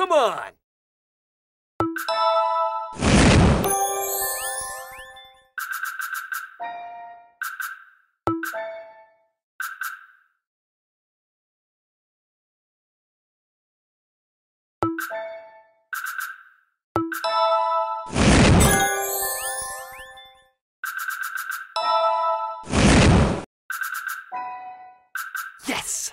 Come on! Yes!